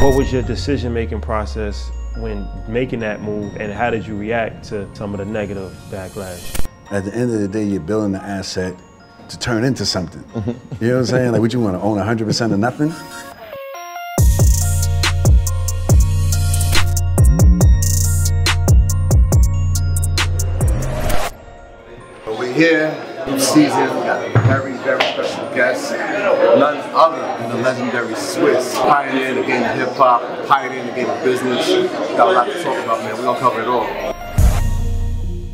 What was your decision-making process when making that move, and how did you react to some of the negative backlash? At the end of the day, you're building the asset to turn into something. You know what I'm saying? Like, would you want to own 100% of nothing? But we're here this season. We got a very, very special guest, none other than the legendary Swiss. Pioneer in the game of hip hop, pioneer in the game of business. Got a lot to talk about, man. We're gonna cover it all.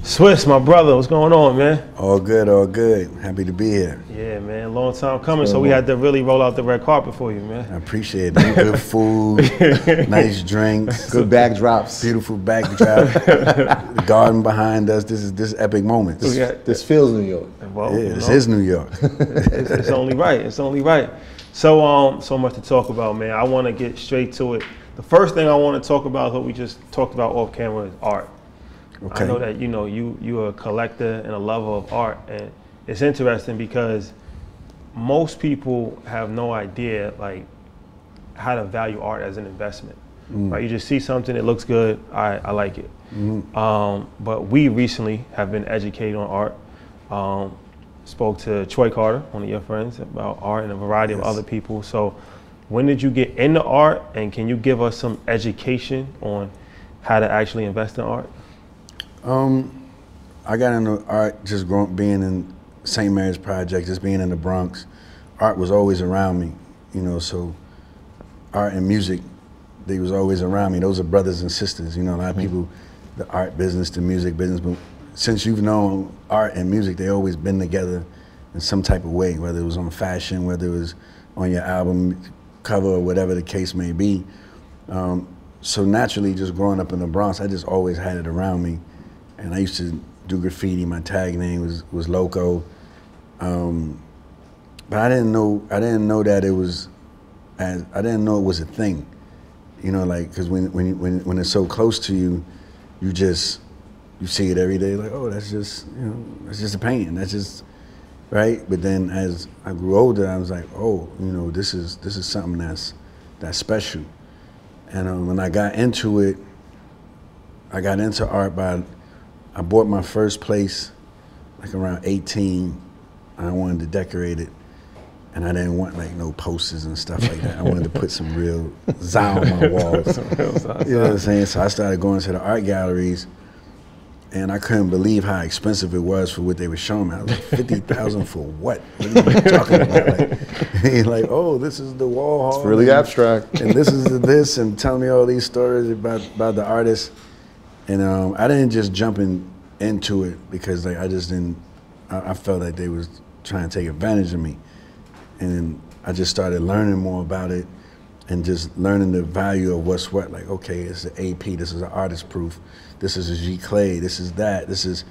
Swiss, my brother, what's going on, man? All good, all good. Happy to be here. Yeah, man, long time coming, so we had to really roll out the red carpet for you, man. I appreciate it. Good food, nice drinks. Good backdrops. Beautiful backdrop. The garden behind us, this is epic moment. This feels New York. Well, yeah, this is New York. It's only right, it's only right. So, so much to talk about, man. I want to get straight to it. The first thing I want to talk about is what we just talked about off camera is art. Okay. I know that you're a collector and a lover of art, and it's interesting because most people have no idea like how to value art as an investment. Right? You just see something, it looks good, I like it. But we recently have been educated on art. Spoke to Troy Carter, one of your friends, about art and a variety of other people. So when did you get into art, and can you give us some education on how to actually invest in art? I got into art just growing, being in St. Mary's Project, just being in the Bronx. Art was always around me, you know, so art and music, they was always around me. Those are brothers and sisters, you know, a lot of people, the art business, the music business, but since you've known art and music, they always been together in some type of way, whether it was on fashion, whether it was on your album cover or whatever the case may be. So naturally, just growing up in the Bronx, I just always had it around me. And I used to do graffiti. My tag name was Loco, but I didn't know that it was, I didn't know it was a thing, you know, like because when it's so close to you, you see it every day. Like, oh, that's just, you know, that's just a painting. That's just right. But then as I grew older, I was like, oh, you know, this is something that's special. And when I got into it, I got into art by. I bought my first place like around 18. I wanted to decorate it, and I didn't want like no posters and stuff like that. I wanted to put some real za on my walls. You know what I'm saying? So I started going to the art galleries, and I couldn't believe how expensive it was for what they were showing me. I was like, 50,000 for what? What are you talking about? Like, you're like, oh, this is the Warhol. It's really abstract. And this is the this, and tell me all these stories about the artists. And I didn't just jump into it because like I felt like they was trying to take advantage of me. And I just started learning more about it and just learning the value of what's what. Like, okay, it's an AP, this is an artist proof, this is a giclée, this is that, this is,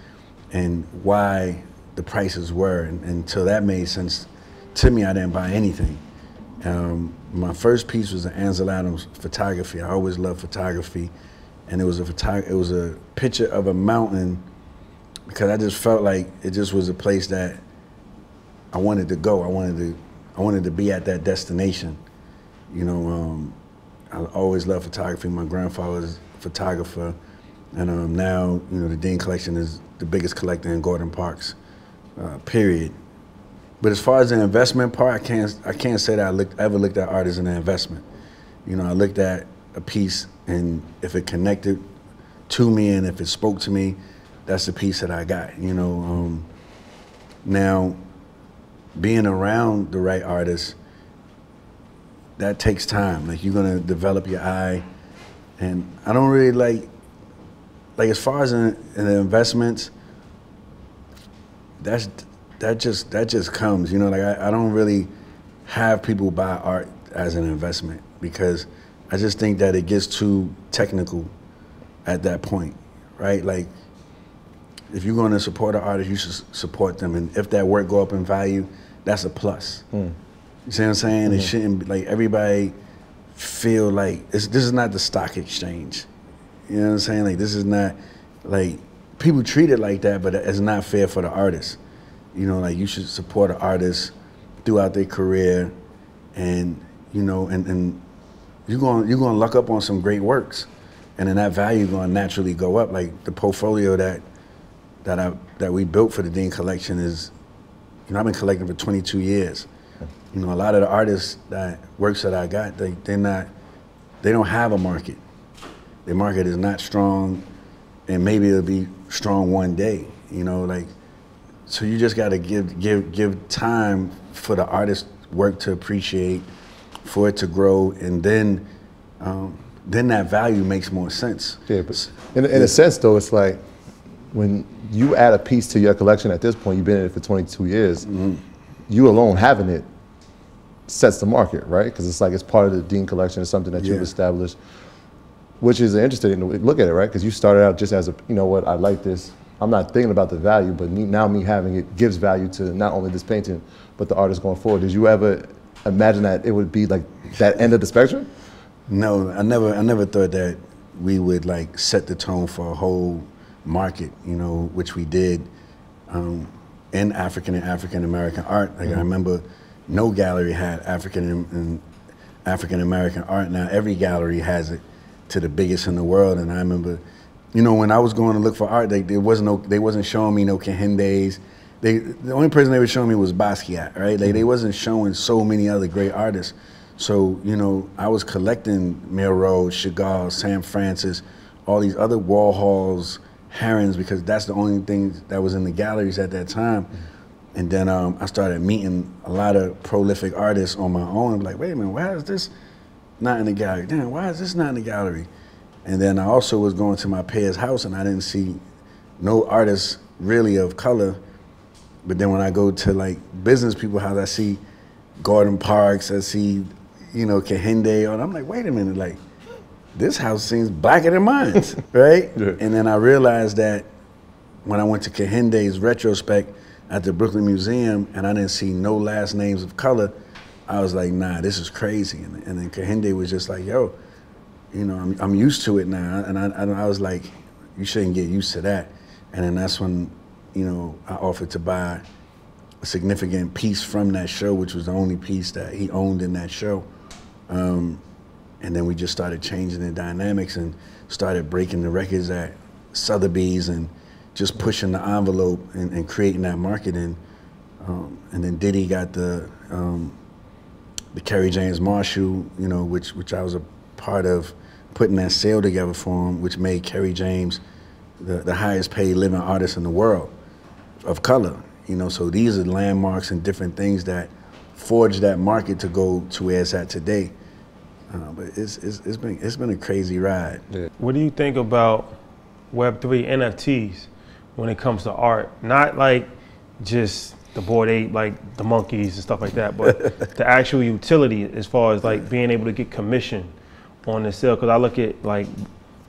and why the prices were. And until that made sense to me, I didn't buy anything. My first piece was an Ansel Adams photography. I always loved photography. And it was a picture of a mountain because I just felt like it just was a place that I wanted to go. I wanted to be at that destination. You know, I always loved photography. My grandfather's a photographer, and now, you know, the Dean Collection is the biggest collector in Gordon Parks. Period. But as far as the investment part, I can't say that I ever looked at art as an investment. You know, I looked at a piece, and if it connected to me and if it spoke to me, that's the piece that I got, you know. Now, being around the right artists, that takes time. Like, you're gonna develop your eye, and I don't really like as far as in the investments, that just comes, you know. Like, I don't really have people buy art as an investment because I just think that it gets too technical at that point, right? Like, if you're going to support an artist, you should support them. And if that work go up in value, that's a plus. You see what I'm saying? It shouldn't be, like, everybody feel like, this is not the stock exchange. You know what I'm saying? Like, this is not, like, people treat it like that, but it's not fair for the artist. You know, like, you should support an artist throughout their career, and, you know, and you're gonna luck up on some great works, and then that value gonna naturally go up. Like the portfolio that we built for the Dean Collection is, you know, I've been collecting for 22 years. You know, a lot of the artists works that I got, they don't have a market. Their market is not strong, and maybe it'll be strong one day. You know, like, so you just gotta give time for the artist's work to appreciate, for it to grow, and then that value makes more sense. Yeah, but in a sense though, it's like when you add a piece to your collection at this point, you've been in it for 22 years, mm-hmm. you alone having it sets the market, right? Because it's like it's part of the Dean Collection, it's something that you've established, which is interesting to look at it, right? Because you started out just as a, you know what, I like this. I'm not thinking about the value, but now me having it gives value to not only this painting, but the artist going forward. Did you ever imagine that it would be like that end of the spectrum? No, I never thought that we would like set the tone for a whole market, you know, which we did in African and African American art. Like mm-hmm. I remember no gallery had African and African American art. Now every gallery has it to the biggest in the world, and I remember, you know, when I was going to look for art, they wasn't showing me no Kehindes. The only person they were showing me was Basquiat, right? Like, they wasn't showing so many other great artists. So, you know, I was collecting Miro, Chagall, Sam Francis, all these other Warhols, Herons, because that's the only thing that was in the galleries at that time. And then I started meeting a lot of prolific artists on my own. I'm like, wait a minute, why is this not in the gallery? Damn, why is this not in the gallery? And then I also was going to my peers' house, and I didn't see no artists really of color. But then when I go to like business people's house, I see Gordon Parks, I see, you know, Kehinde, and I'm like, wait a minute, like this house seems blacker than mine, right? Yeah. And then I realized that when I went to Kehinde's retrospect at the Brooklyn Museum, and I didn't see no last names of color, I was like, nah, this is crazy. And then Kehinde was just like, yo, you know, I'm used to it now. And I was like, you shouldn't get used to that. And then that's when, you know, I offered to buy a significant piece from that show, which was the only piece that he owned in that show. And then we just started changing the dynamics and started breaking the records at Sotheby's and just pushing the envelope and creating that market. And then Diddy got the Kerry James Marshall, you know, which I was a part of putting that sale together for him, which made Kerry James the highest paid living artist in the world of color, you know. So these are landmarks and different things that forged that market to go to where it's at today. But it's been a crazy ride. Yeah. What do you think about Web3 NFTs when it comes to art? Not like just the Bored Ape, like the monkeys and stuff like that, but the actual utility as far as like being able to get commission on the sale. Because I look at, like,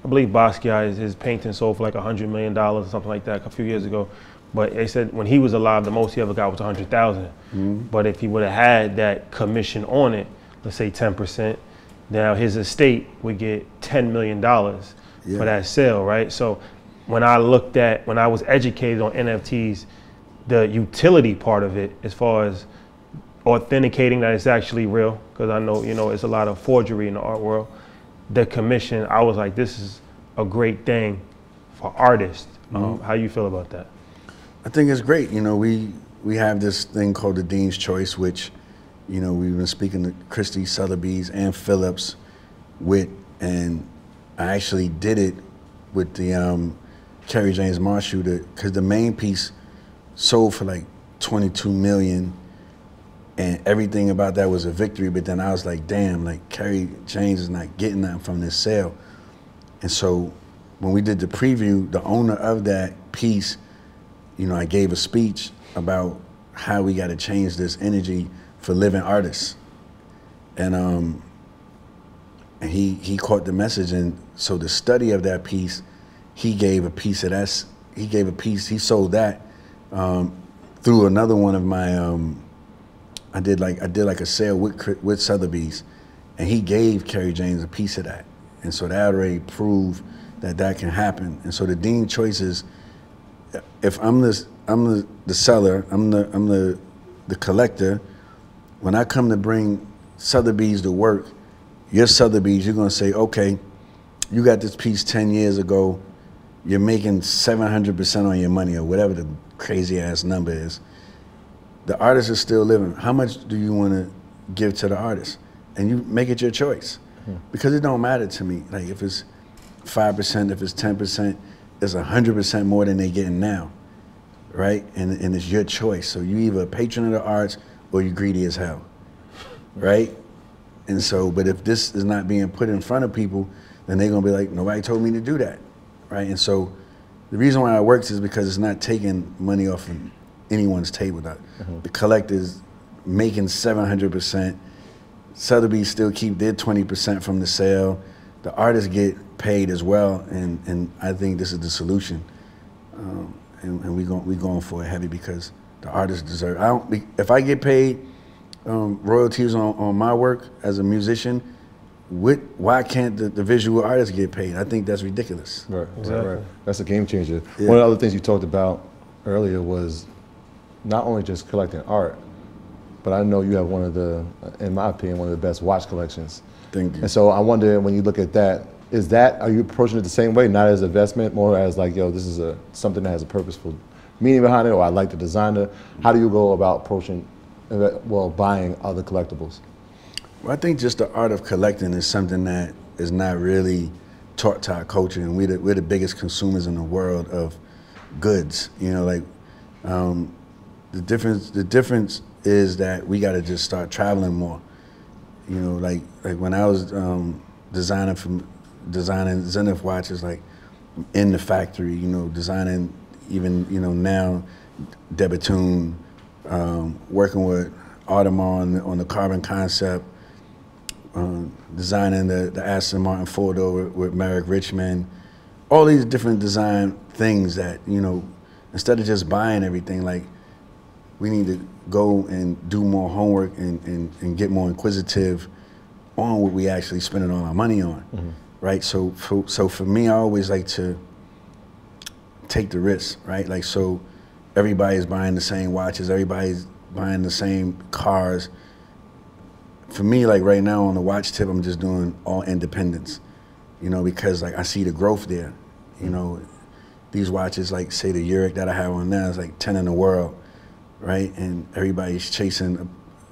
I believe Basquiat, his painting sold for like $100 million or something like that a few years ago. But they said when he was alive, the most he ever got was $100,000. Mm-hmm. But if he would have had that commission on it, let's say 10%, now his estate would get $10 million for that sale, right? So when I was educated on NFTs, the utility part of it, as far as authenticating that it's actually real, because I know, you know, it's a lot of forgery in the art world. The commission, I was like, this is a great thing for artists. Mm-hmm. How you feel about that? I think it's great. You know, we have this thing called the Dean's Choice, which, you know, we've been speaking to Christie, Sotheby's, and Phillips with, and I actually did it with the Kerry James Marshall, because the main piece sold for like $22 million. And everything about that was a victory, but then I was like, damn, like Kerry James is not getting that from this sale. And so when we did the preview, the owner of that piece, you know, I gave a speech about how we got to change this energy for living artists. And he caught the message, and so the study of that piece, he sold that through another one of my, I did like a sale with Sotheby's, and he gave Kerry James a piece of that. And so that already proved that that can happen. And so the Dean Choice is, if I'm the seller, I'm the collector, when I come to bring Sotheby's to work, Your Sotheby's, you're going to say, okay, you got this piece 10 years ago. You're making 700% on your money or whatever the crazy ass number is. The artist is still living. How much do you want to give to the artist? And you make it your choice. Because it don't matter to me. Like if it's 5%, if it's 10%, it's 100% more than they're getting now, right? And it's your choice. So you either a patron of the arts or you're greedy as hell, right? And so, but if this is not being put in front of people, then they're gonna be like, nobody told me to do that, right? And so the reason why it works is because it's not taking money off of anyone's table. The collector's making 700%, Sotheby's still keep their 20% from the sale. The artists get paid as well, and I think this is the solution. And we're going for it heavy because the artists deserve it. If I get paid royalties on my work as a musician, why can't the visual artists get paid? I think that's ridiculous. Right, exactly. Right. That's a game changer. Yeah. One of the other things you talked about earlier was not only just collecting art, but I know you have one of the, in my opinion, one of the best watch collections. Thank you. And so I wonder, when you look at that, are you approaching it the same way? Not as an investment, more as like, yo, this is something that has a purposeful meaning behind it, or I like the designer. How do you go about approaching, well, buying other collectibles? Well, I think just the art of collecting is something that is not really taught to our culture, and we're the biggest consumers in the world of goods. You know, like the difference is that we got to just start traveling more. You know, like when I was designing Zenith watches, like in the factory, you know, designing even, you know, now Debatoon, working with Audemars on the carbon concept, designing the Aston Martin four-door with Merrick Richmond, all these different design things that, you know, instead of just buying everything, like we need to go and do more homework and get more inquisitive on what we actually spending all our money on, right? So for me, I always like to take the risk, right? Like, so everybody's buying the same watches, everybody's buying the same cars. For me, like right now on the watch tip, I'm just doing all independence, you know, because like I see the growth there, you know. These watches, like say the Yurik that I have on now, is like 10 in the world, right? And everybody's chasing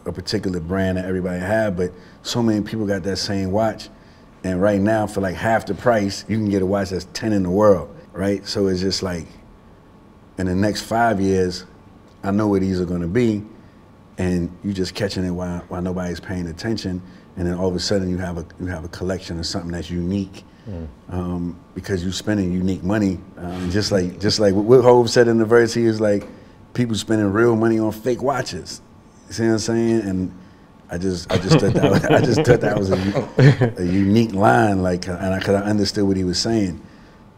a particular brand that everybody had, but so many people got that same watch. And right now, for like half the price, you can get a watch that's 10 in the world, right? So it's just like, in the next 5 years, I know where these are gonna be, and you just catching it while nobody's paying attention, and then all of a sudden you have a collection of something that's unique, because you're spending unique money. Just like what Hov said in the verse, he is like, people spending real money on fake watches. You see what I'm saying? And I just thought that was, a unique line, like, and because I understood what he was saying.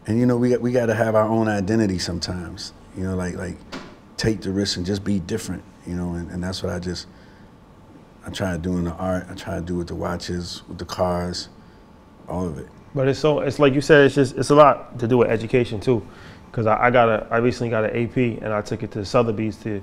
And you know, we got to have our own identity sometimes. You know, like take the risk and just be different. You know, and that's what I try to do in the art. I try to do with the watches, with the cars, all of it. But it's like you said, it's a lot to do with education too. Because I recently got an AP and I took it to Sotheby's to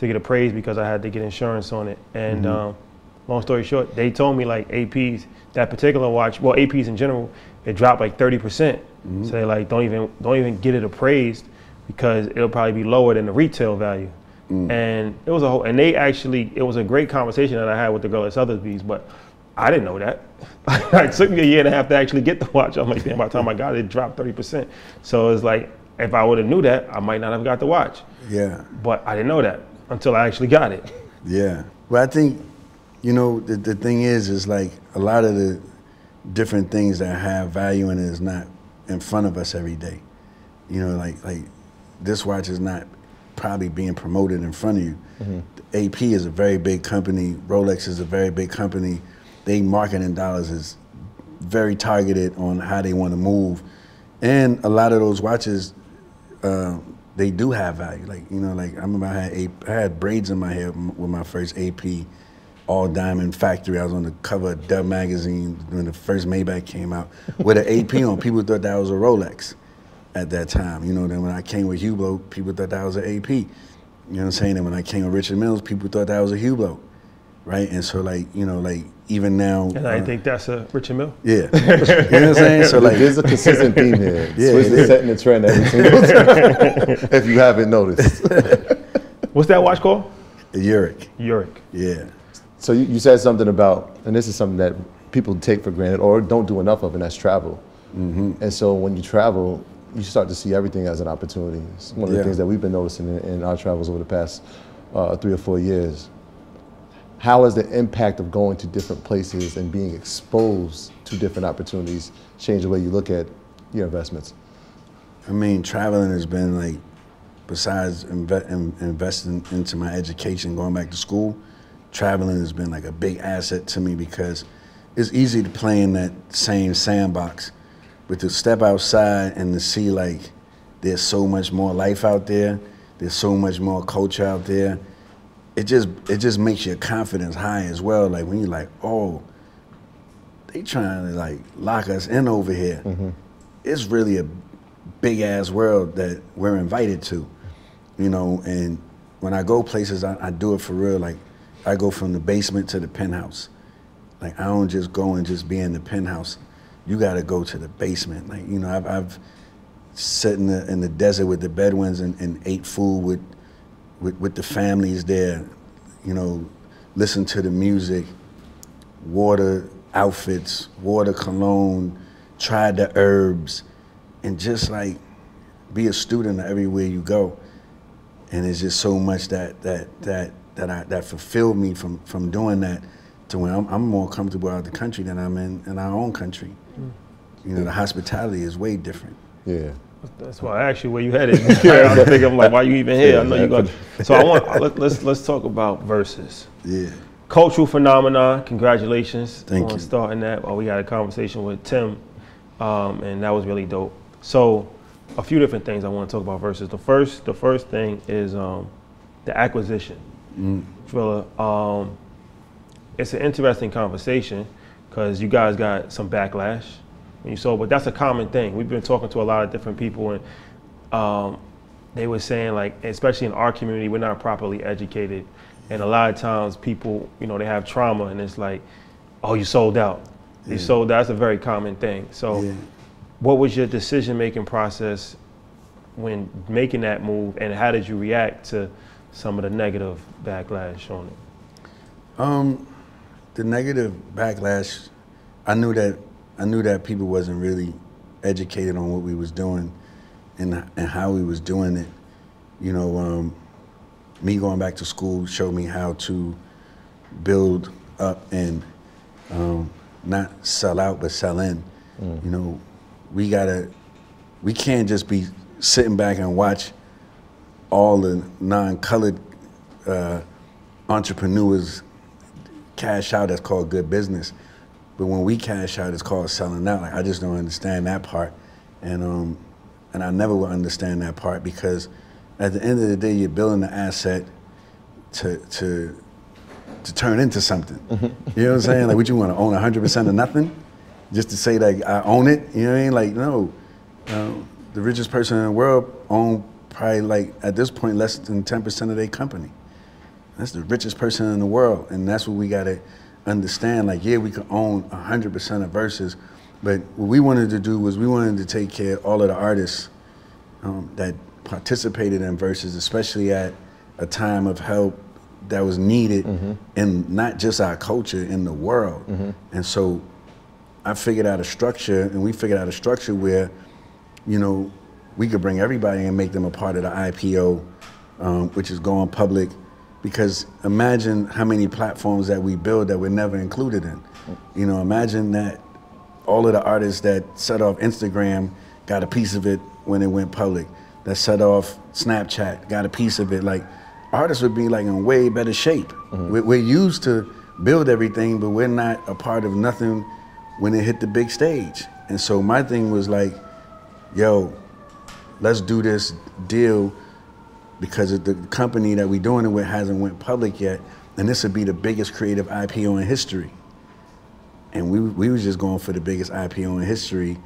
get appraised because I had to get insurance on it. And long story short, they told me like APs, that particular watch, well APs in general, it dropped like 30%. So they like don't even get it appraised because it'll probably be lower than the retail value. And it was a whole, and they actually, it was a great conversation that I had with the girl at Sotheby's, but I didn't know that. It took me a year and a half to actually get the watch. I'm like, damn, by the time I got it, it dropped 30%. So it's like, if I would have knew that, I might not have got the watch. Yeah. But I didn't know that until I actually got it. Yeah. Well, I think, you know, the thing is like a lot of the different things that have value in it is not in front of us every day. You know, like this watch is not probably being promoted in front of you. The AP is a very big company. Rolex is a very big company. They marketing dollars is very targeted on how they want to move. And a lot of those watches, they do have value. Like, you know, like I remember I had braids in my hair with my first AP All Diamond Factory. I was on the cover of Dub magazine when the first Maybach came out with an AP on. People thought that was a Rolex at that time. You know, then when I came with Hublot, people thought that was an AP. You know what I'm saying? And when I came with Richard Mille, people thought that was a Hublot. right? And so, like, you know, like, even now. And I think that's a Richard Mille. Yeah. You know what I'm saying? So, like, there's a consistent theme here. Yeah, Swiss is setting the trend every single time, if you haven't noticed. What's that watch called? Yurik. Yurik. Yeah. So you said something about, and this is something that people take for granted or don't do enough of, and that's travel. Mm-hmm. And so when you travel, you start to see everything as an opportunity. It's one of the things that we've been noticing in our travels over the past 3 or 4 years. How has the impact of going to different places and being exposed to different opportunities changed the way you look at your investments? I mean, traveling has been like, besides investing into my education, going back to school, traveling has been like a big asset to me, because it's easy to play in that same sandbox, but to step outside and to see like there's so much more life out there, there's so much more culture out there, it just makes your confidence high as well. Like when you're like, oh, they trying to like lock us in over here. Mm-hmm. It's really a big ass world that we're invited to, you know. And when I go places, I do it for real. Like I go from the basement to the penthouse. Like I don't just go and just be in the penthouse. You gotta go to the basement. Like, you know, I've sat in the desert with the Bedouins and ate food with the families there, you know, listen to the music, water outfits, water cologne, try the herbs, and just like be a student everywhere you go. And it's just so much that fulfilled me from doing that, to when I'm more comfortable out of the country than I'm in our own country. Mm. You know, the hospitality is way different. Yeah. That's why actually where you headed. I think I'm like, why are you even here? I know you're going. So I want let's talk about Verzuz. Yeah. Cultural phenomenon. Congratulations on starting that. Well, we had a conversation with Tim, and that was really dope. So, a few different things I want to talk about Verzuz. The first thing is the acquisition. Mm. Triller. It's an interesting conversation because you guys got some backlash. But that's a common thing. We've been talking to a lot of different people, and they were saying, like, especially in our community, we're not properly educated. And a lot of times people, you know, they have trauma, and it's like, oh, you sold out. Yeah. You sold out. That's a very common thing. So what was your decision-making process when making that move, and how did you react to some of the negative backlash on it? The negative backlash, I knew that people wasn't really educated on what we was doing and how we was doing it. You know, me going back to school showed me how to build up and not sell out, but sell in. Mm. You know, we can't just be sitting back and watch all the non-colored entrepreneurs cash out. That's called good business. But when we cash out, it's called selling out. Like, I just don't understand that part. And I never will understand that part, because at the end of the day, you're building the asset to turn into something. You know what I'm saying? Like, would you want to own 100% of nothing? Just to say, like, I own it? You know what I mean? Like, no. The richest person in the world own probably, like, at this point, less than 10% of their company. That's the richest person in the world. And that's what we got to understand. Like, yeah, we could own 100% of Verzuz, but what we wanted to do was we wanted to take care of all of the artists that participated in Verzuz, especially at a time of help that was needed in not just our culture, in the world. And so I figured out a structure, and we figured out a structure where, you know, we could bring everybody and make them a part of the IPO, which is going public. Because imagine how many platforms that we build that we're never included in. You know, imagine that all of the artists that set off Instagram got a piece of it when it went public. That set off Snapchat got a piece of it. Like, artists would be like in way better shape. We're used to build everything, but we're not a part of nothing when it hit the big stage. And so my thing was like, yo, let's do this deal, because the company that we're doing it with hasn't went public yet, and this would be the biggest creative IPO in history. And we was just going for the biggest IPO in history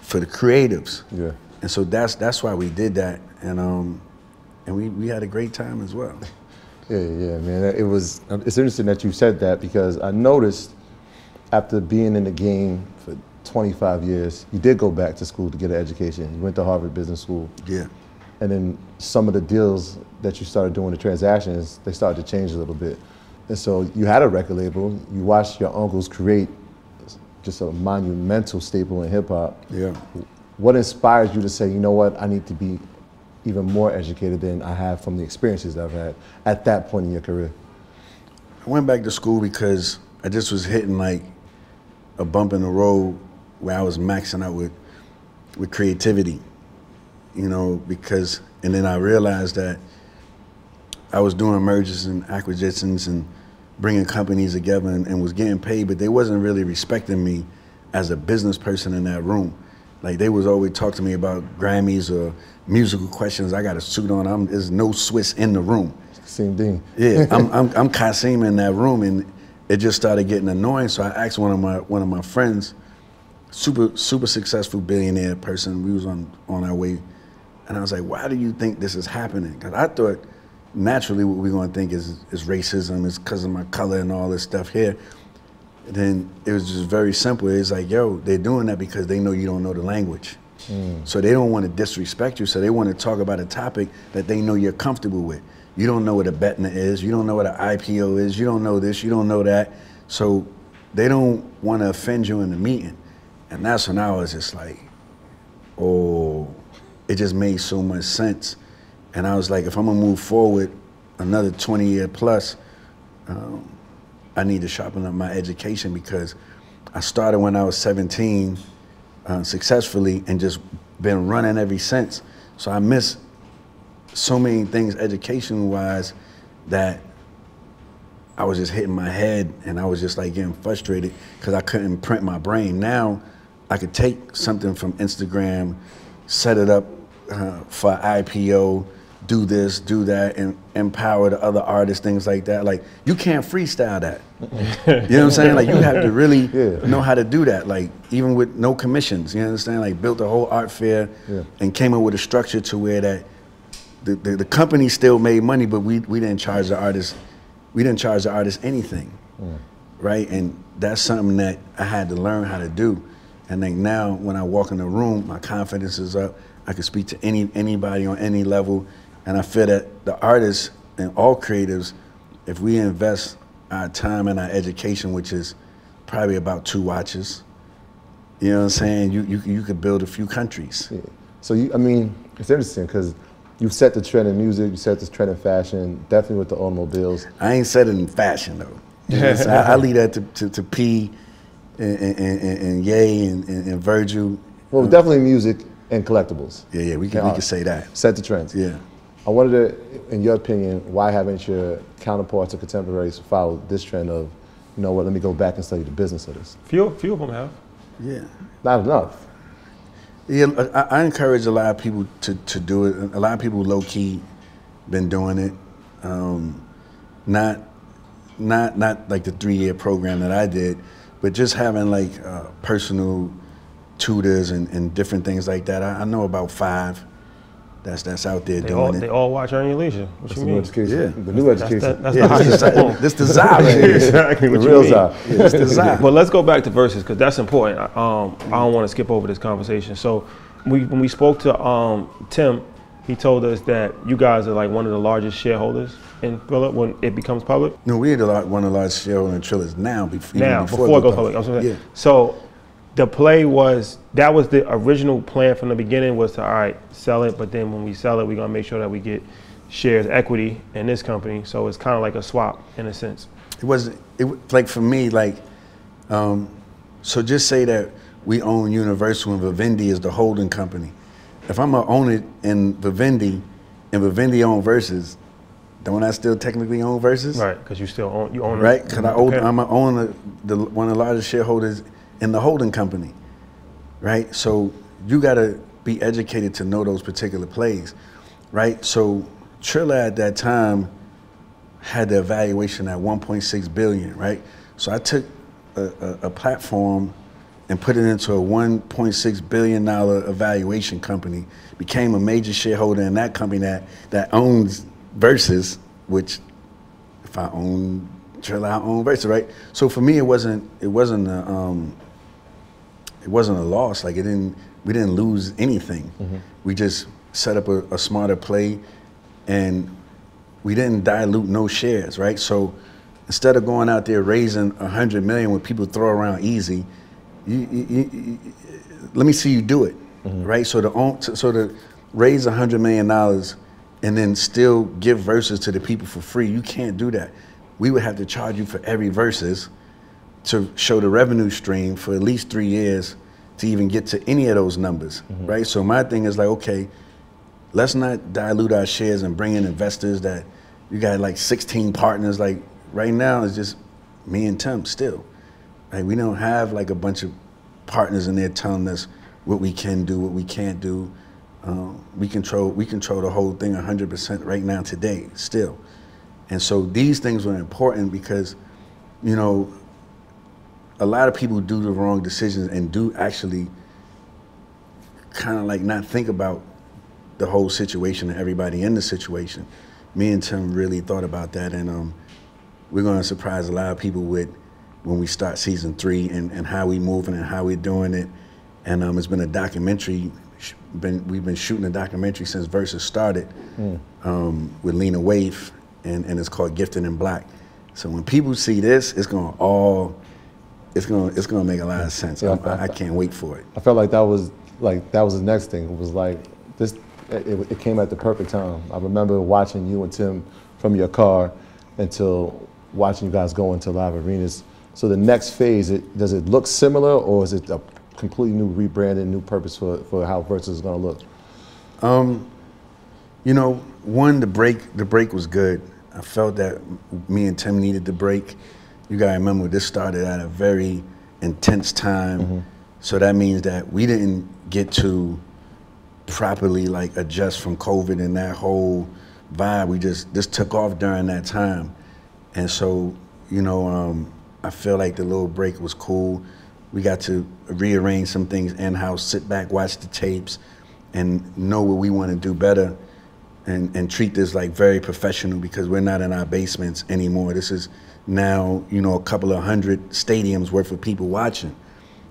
for the creatives. Yeah. And so that's why we did that, and we had a great time as well. Yeah, yeah, man. It was. It's interesting that you said that because I noticed after being in the game for 25 years, you did go back to school to get an education. You went to Harvard Business School. Yeah. And then some of the deals that you started doing, the transactions, they started to change a little bit. And so you had a record label. You watched your uncles create just a monumental staple in hip hop. Yeah. What inspired you to say, you know what, I need to be even more educated than I have from the experiences that I've had at that point in your career? I went back to school because I just was hitting like a bump in the road where I was maxing out with creativity, you know, because, and then I realized that I was doing mergers and acquisitions and bringing companies together and was getting paid, but they wasn't really respecting me as a business person in that room. Like they was always talking to me about Grammys or musical questions. I got a suit on. There's no Swiss in the room. Same thing. Yeah, I'm Kasim in that room, and it just started getting annoying. So I asked one of my friends, super successful billionaire person. We was on our way, and I was like, why do you think this is happening? Because I thought naturally what we're gonna think is racism. It's because of my color and all this stuff here. Then it was just very simple. It's like, yo, they're doing that because they know you don't know the language. Mm. So they don't want to disrespect you. So they want to talk about a topic that they know you're comfortable with. You don't know what a BETNA is. You don't know what an IPO is. You don't know this. You don't know that. So they don't want to offend you in the meeting. And that's when I was just like, oh, it just made so much sense. And I was like, if I'm going to move forward another 20 year plus, I need to sharpen up my education because I started when I was 17 successfully and just been running ever since. So I miss so many things education-wise that I was just hitting my head and I was just like getting frustrated because I couldn't print my brain. Now I could take something from Instagram, set it up for IPO, do this, do that, and empower the other artists, things like that. Like, you can't freestyle that. You know what I'm saying? Like, you have to really know how to do that. Like, even with no commissions, you understand? Like, built a whole art fair and came up with a structure to where that the company still made money, but we didn't charge the artists. We didn't charge the artists anything, right? And that's something that I had to learn how to do. And like now, when I walk in the room, my confidence is up. I can speak to anybody on any level. And I feel that the artists and all creatives, if we invest our time and our education, which is probably about 2 watches, you know what I'm saying? You could build a few countries. Yeah. So I mean, it's interesting because you've set the trend in music, you set this trend in fashion, definitely with the automobiles. I ain't set it in fashion though. You know, so I leave that to P and Ye and Virgil. Well, definitely music and collectibles. Yeah, yeah, we can say that. Set the trends. Yeah. I wanted to, in your opinion, why haven't your counterparts or contemporaries followed this trend of, you know what, let me go back and study the business of this? Few of them have. Yeah. Not enough. Yeah, I encourage a lot of people to do it. A lot of people low-key been doing it. Not like the 3-year program that I did, but just having like personal tutors and different things like that. I know about 5. That's out there doing it. They all watch Earn Your Leisure. What you mean? Yeah. The new education. That's this the Zaza. Exactly. The real Zaza. This the Zaza. But let's go back to Verzuz because that's important. I don't want to skip over this conversation. So when we spoke to Tim, he told us that you guys are like one of the largest shareholders in Phillips when it becomes public. No, we had one of the largest shareholders in Trillers before it goes public. Yeah. So the play was, that was the original plan from the beginning was to, all right, sell it, but then when we sell it, we're gonna make sure that we get shares equity in this company. So it's kind of like a swap in a sense. It wasn't, like for me, like, so just say that we own Universal and Vivendi is the holding company. If I'm gonna own it in Vivendi and Vivendi own Verzuz, don't I still technically own Verzuz? Right, because you still own, you own it. Right, because I'm a owner, one of the largest shareholders in the holding company, right? So you gotta be educated to know those particular plays, right? So Triller at that time had the valuation at 1.6 billion, right? So I took a platform and put it into a $1.6 billion evaluation company, became a major shareholder in that company that owns Verzuz, which our own Triller, our own racer, right? So for me, it wasn't a loss. Like we didn't lose anything. Mm-hmm. We just set up a smarter play, and we didn't dilute no shares, right? So instead of going out there raising $100 million when people throw around easy, you let me see you do it, mm-hmm. right? So to raise $100 million and then still give verses to the people for free, you can't do that. We would have to charge you for every verses to show the revenue stream for at least 3 years to even get to any of those numbers, mm-hmm. right? So my thing is like, okay, let's not dilute our shares and bring in investors that you got like 16 partners. Like right now it's just me and Tim still. Like we don't have like a bunch of partners in there telling us what we can do, what we can't do. We control the whole thing 100% right now today still. And so these things were important because, you know, a lot of people do the wrong decisions and do actually kind of like not think about the whole situation and everybody in the situation. Me and Tim really thought about that, and we're gonna surprise a lot of people with when we start season 3 and how we moving and how we're doing it. And it's been a documentary. We've been shooting a documentary since Verzuz started with Lena Waif, and it's called Gifted in Black. So when people see this, it's gonna make a lot of sense. Yeah, I can't wait for it. I felt like that was the next thing. It was like this. It came at the perfect time. I remember watching you and Tim from your car until watching you guys go into live arenas. So the next phase, does it look similar, or is it a completely new rebranded, new purpose for how Verzuz is gonna look? You know, one, the break was good. I felt that me and Tim needed the break. You gotta remember, this started at a very intense time. Mm-hmm. So that means that we didn't get to properly like adjust from COVID and that whole vibe. We just took off during that time. And so, you know, I feel like the little break was cool. We got to rearrange some things in-house, sit back, watch the tapes, and know what we want to do better, and treat this like very professional, because we're not in our basements anymore. This is now, you know, a couple of hundred stadiums worth of people watching,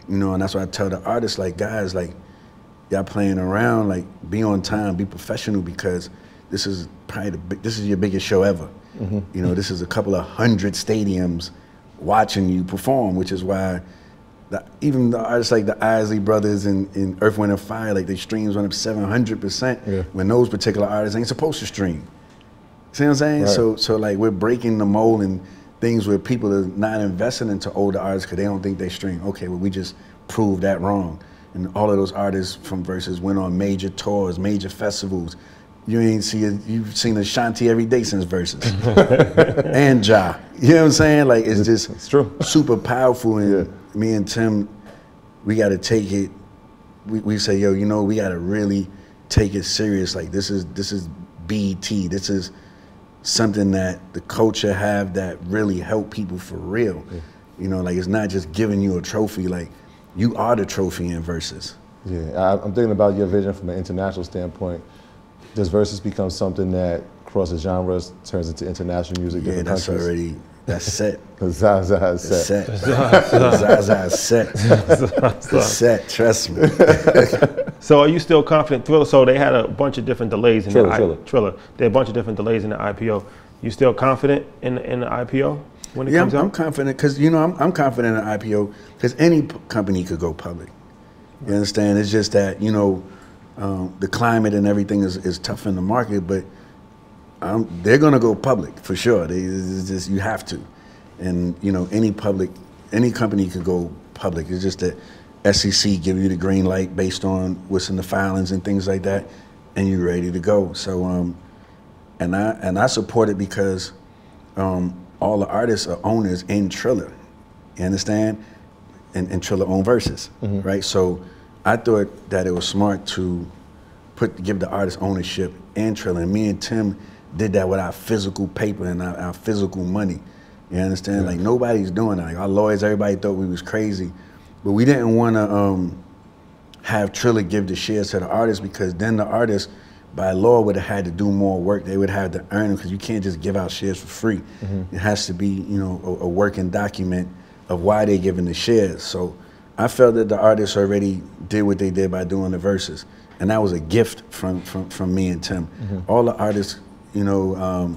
you know, and that's why I tell the artists, like, guys, like, y'all playing around, like, be on time, be professional, because this is probably this is your biggest show ever. Mm-hmm. You know, this is a couple of hundred stadiums watching you perform, which is why even the artists like the Isley Brothers and Earth, Wind & Fire, like their streams went up 700%, yeah, when those particular artists ain't supposed to stream. See what I'm saying? Right. So like we're breaking the mold and things where people are not investing into older artists because they don't think they stream. Okay, well, we just proved that wrong. And all of those artists from Verzuz went on major tours, major festivals. You've seen Ashanti every day since Verzuz. And Ja. You know what I'm saying? Like it's true. Super powerful. And yeah, me and Tim, we gotta take it. We say, yo, you know, we gotta really take it serious. Like this is BET. This is something that the culture have that really help people for real. Yeah. You know, like it's not just giving you a trophy, like you are the trophy in Verzuz. Yeah, I'm thinking about your vision from an international standpoint. Does Verzuz become something that crosses genres, turns into international music? Yeah, different countries? That's set. Zaza is set. Zaza is set. It's set, trust me. So are you still confident? Triller, so they had a bunch of different delays in the IPO. You still confident in the IPO when it comes out? Yeah, I'm confident, because, you know, I'm confident in the IPO, because any company could go public. You understand? It's just that, you know, the climate and everything is tough in the market, but they're gonna go public for sure. It's just, you have to. And you know, any company could go public. It's just that SEC give you the green light based on what's in the filings and things like that, and you're ready to go. So, and I support it because all the artists are owners in Triller. You understand? And Triller own Verzuz, mm-hmm, right? So I thought that it was smart to give the artist ownership and Triller. And me and Tim did that with our physical paper and our physical money. You understand? Yeah. Like nobody's doing that. Like our lawyers, everybody thought we was crazy, but we didn't want to have Triller give the shares to the artist, because then the artist by law would have had to do more work. They would have to earn them, because you can't just give out shares for free. Mm-hmm. It has to be, you know, a working document of why they're giving the shares. So I felt that the artists already did what they did by doing the verses. And that was a gift from me and Tim. Mm-hmm. All the artists, you know,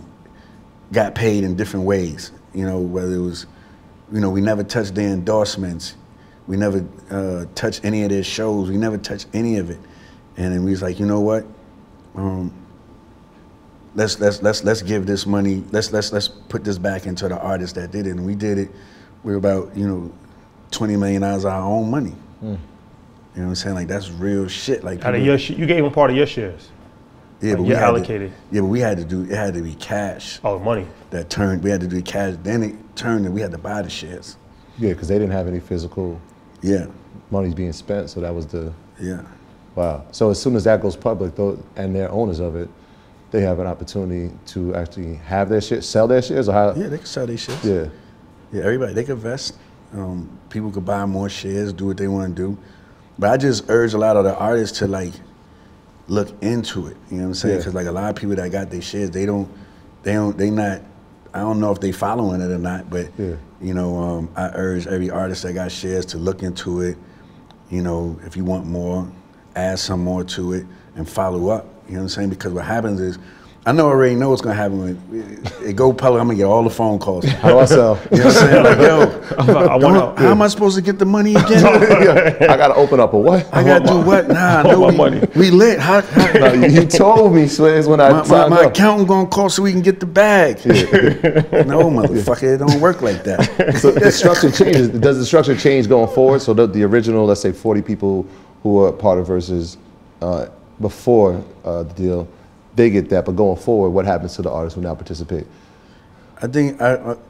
got paid in different ways. You know, whether it was, you know, we never touched their endorsements. We never touched any of their shows. We never touched any of it. And then we was like, you know what? Let's give this money. Let's put this back into the artists that did it. And we did it with about, you know, $20 million of our own money. Mm. You know what I'm saying? Like, that's real shit. Like, out of your you gave them part of your shares. Yeah, like, but we allocated. Yeah, but we had to do it. Had to be cash. Oh, money that turned. We had to do cash. Then it turned, and we had to buy the shares. Yeah, because they didn't have any physical. Yeah. Money's being spent, so that was the. Yeah. Wow. So as soon as that goes public, though, and they're owners of it, they have an opportunity to actually have their shit, sell their shares, or how? Yeah, they can sell their shares. Yeah. Yeah, everybody. They could vest. People could buy more shares, do what they want to do. But I just urge a lot of the artists to, like, look into it. You know what I'm saying? Because, like, a lot of people that got their shares, they not, I don't know if they following it or not, but, you know, I urge every artist that got shares to look into it. You know, if you want more, add some more to it and follow up. You know what I'm saying? Because what happens is, I already know what's gonna happen when it go public. I'm gonna get all the phone calls. How I sell? You know what I'm saying? Like, yo, how am I supposed to get the money again? I gotta open up a what? I gotta do what? Nah, no, we lit. How? No, you told me, Swizz, when my accountant gonna call so we can get the bag. Yeah. No, motherfucker, it don't work like that. So the structure changes. Does the structure change going forward? So the original, let's say, 40 people who were part of Verzuz before the deal. They get that, but going forward, what happens to the artists who now participate? I think,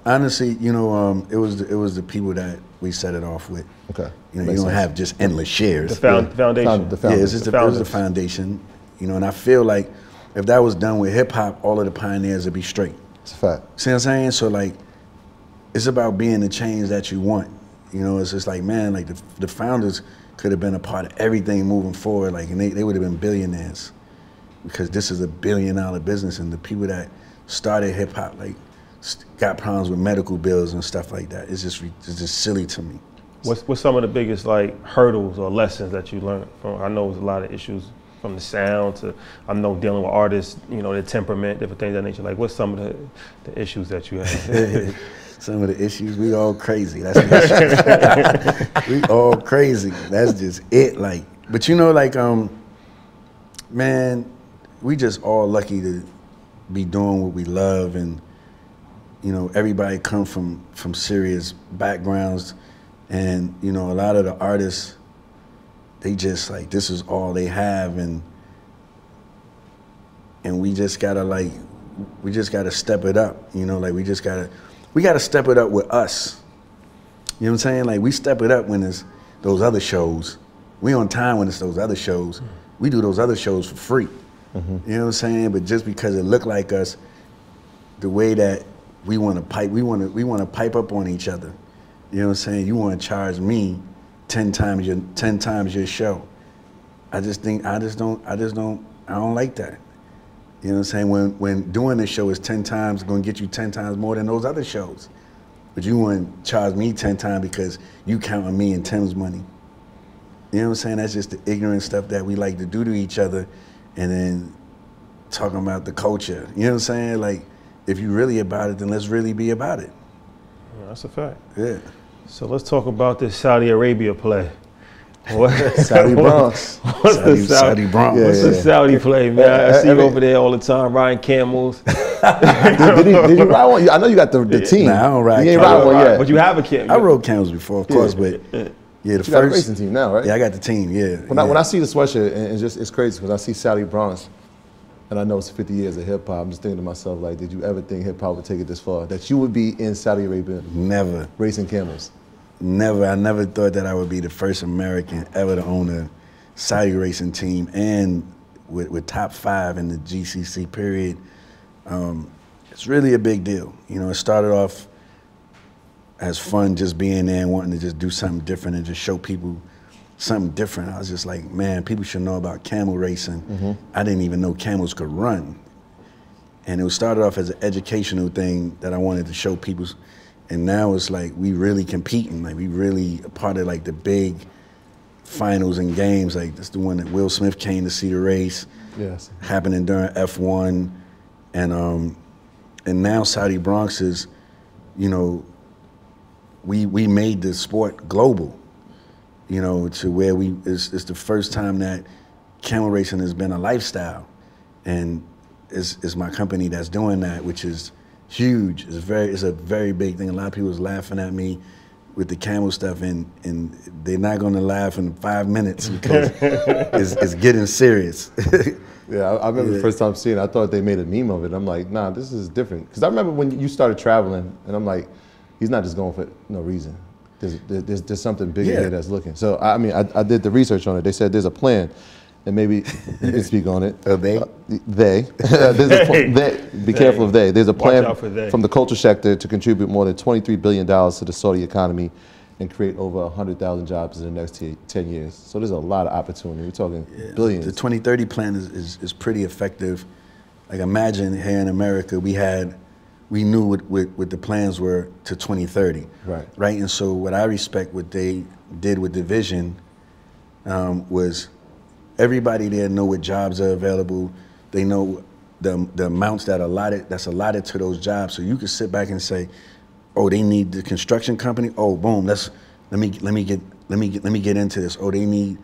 honestly, you know, it was the people that we set it off with. Okay, you know, you don't have just endless shares. The foundation. It was the foundation. You know, and I feel like if that was done with hip hop, all of the pioneers would be straight. It's a fact. See what I'm saying? So, like, it's about being the change that you want. You know, it's just like, man, like the founders could have been a part of everything moving forward. Like, and they would have been billionaires. Because this is a billion-dollar business, and the people that started hip hop like got problems with medical bills and stuff like that. It's just silly to me. What's some of the biggest like hurdles or lessons that you learned from? I know there's a lot of issues from the sound to dealing with artists, you know, their temperament, different things of that nature. Like, what's some of the issues that you had? Some of the issues, we all crazy. That's the issue. We all crazy. That's just it. Like, but you know, like man. We just all lucky to be doing what we love, and you know, everybody come from serious backgrounds, and you know, a lot of the artists, they just like, this is all they have, and we just gotta step it up, you know, like we gotta step it up with us. You know what I'm saying? Like, we step it up when it's those other shows. We on time when it's those other shows. We do those other shows for free. Mm-hmm. You know what I'm saying? But just because it looked like us, the way that we want to pipe up on each other. You know what I'm saying? You want to charge me 10 times your show. I just don't like that. You know what I'm saying? When doing this show is 10 times going to get you 10 times more than those other shows. But you want to charge me 10 times because you count on me and Tim's money. You know what I'm saying? That's just the ignorant stuff that we like to do to each other. And then talking about the culture. You know what I'm saying? Like, if you're really about it, then let's really be about it. Yeah, that's a fact. Yeah. So let's talk about this Saudi Arabia play. What? Saudi Bronx. What's the Saudi Bronx? Yeah, what's the Saudi play, man? I see you over there all the time riding camels. did you ride one? I know you got the team. Nah, I don't ride camels. You ain't ride one yet. But you have a camel. I rode camels before, of course, but... Yeah, the got a racing team now, right? Yeah, I got the team. Yeah. When I see the sweatshirt, and it's crazy because I see Saudi Bronx, and I know it's 50 years of hip hop. I'm just thinking to myself, like, did you ever think hip hop would take it this far? That you would be in Saudi Arabia? Never. Racing camels. Never. I never thought that I would be the first American ever to own a Saudi racing team, and with top 5 in the GCC period. It's really a big deal. You know, it started off as fun, just being there and wanting to just do something different and just show people something different. I was just like, man, people should know about camel racing. Mm-hmm. I didn't even know camels could run. And it started off as an educational thing that I wanted to show people. And now it's like, we really competing. Like, we really a part of like the big finals and games. Like, that's the one that Will Smith came to see the race. Yes. Happening during F1. And now Saudi Bronx is, you know, we made the sport global, you know, to where we, it's the first time that camel racing has been a lifestyle. And it's my company that's doing that, which is huge. It's a very big thing. A lot of people was laughing at me with the camel stuff, and they're not gonna laugh in 5 minutes because it's getting serious. Yeah, I remember the first time seeing it, I thought they made a meme of it. I'm like, nah, this is different. Because I remember when you started traveling, and I'm like, he's not just going for no reason. There's something bigger here that's looking. So, I mean, I did the research on it. They said there's a plan, and maybe you can speak on it. They. Be careful of they. There's a plan from the culture sector to contribute more than $23 billion to the Saudi economy and create over 100,000 jobs in the next 10 years. So there's a lot of opportunity. We're talking billions. The 2030 plan is pretty effective. Like, imagine here in America, we knew what the plans were to 2030. Right. Right, and so what I respect what they did with the vision was everybody there know what jobs are available. They know the amounts that's allotted to those jobs. So you could sit back and say, oh, they need the construction company. Oh, boom. Let me get into this. Oh, they need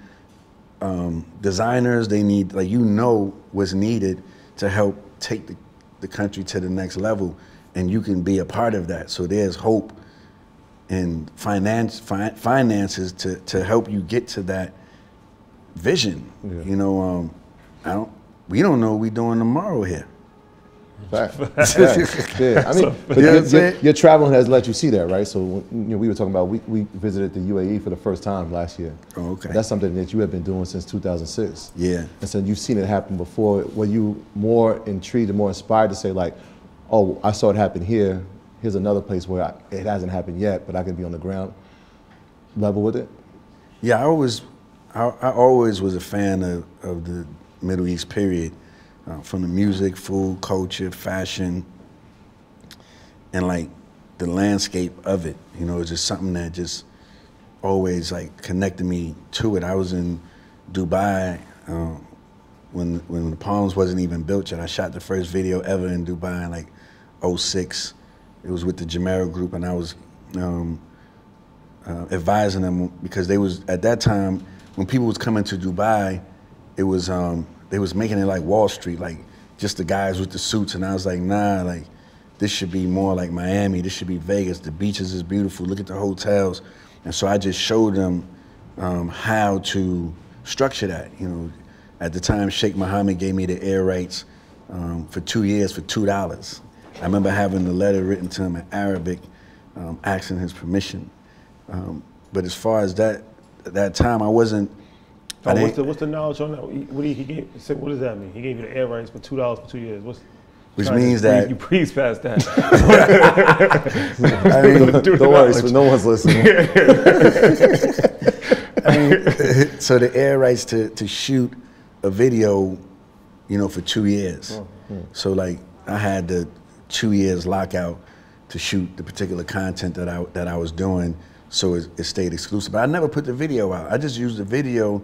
designers. They need, like, you know what's needed to help take the country to the next level, and you can be a part of that. So there's hope and finances to help you get to that vision. Yeah. You know, we don't know what we're doing tomorrow here. Fact. Yeah. I mean, but your traveling has let you see that, right? So when, you know, we were talking about we visited the UAE for the first time last year. Oh, okay. That's something that you have been doing since 2006. Yeah. And so you've seen it happen before. Were you more intrigued and more inspired to say, like, oh, I saw it happen here. Here's another place where it hasn't happened yet, but I can be on the ground level with it? Yeah, I always was a fan of the Middle East period. From the music, food, culture, fashion, and like the landscape of it. You know, it's just something that just always like connected me to it. I was in Dubai when the Palms wasn't even built yet. I shot the first video ever in Dubai in like 06. It was with the Jamero group, and I was advising them because they was, at that time, when people was coming to Dubai, it was, they was making it like Wall Street, like just the guys with the suits. And I was like, nah, like this should be more like Miami. This should be Vegas. The beaches is beautiful. Look at the hotels. And so I just showed them how to structure that. You know, at the time, Sheikh Mohammed gave me the air rights for 2 years for $2. I remember having a letter written to him in Arabic asking his permission. But as far as that, at that time, I wasn't. Oh, what's the knowledge on that? What does that mean? He gave you the air rights for $2 for 2 years. Which means that... You breeze past that. I mean, don't worry, so no one's listening. I mean, so the air rights to shoot a video, you know, for 2 years. Oh, yeah. So, like, I had the 2 years lockout to shoot the particular content that I was doing, so it stayed exclusive. But I never put the video out. I just used the video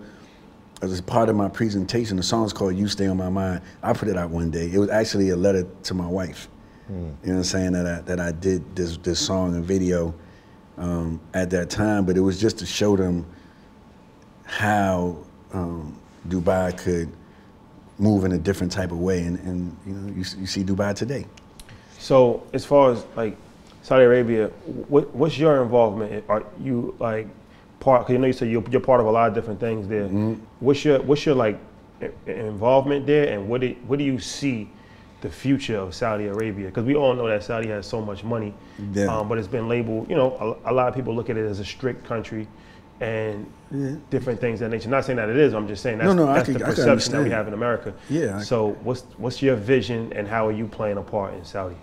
as part of my presentation. The song's called You Stay On My Mind. I put it out one day. It was actually a letter to my wife. Mm. You know what I'm saying? That I did this song and video at that time, but it was just to show them how Dubai could move in a different type of way. And you know, you see Dubai today. So as far as like Saudi Arabia, what's your involvement? Are you like part, cause you know you said you're part of a lot of different things there. Mm-hmm. What's your like involvement there, and what do you see the future of Saudi Arabia? Because we all know that Saudi has so much money, yeah. But it's been labeled, you know, a lot of people look at it as a strict country and yeah. different things of that nature. Not saying that it is, I'm just saying that's, that's the perception that we have in America. Yeah. So what's your vision, and how are you playing a part in Saudi?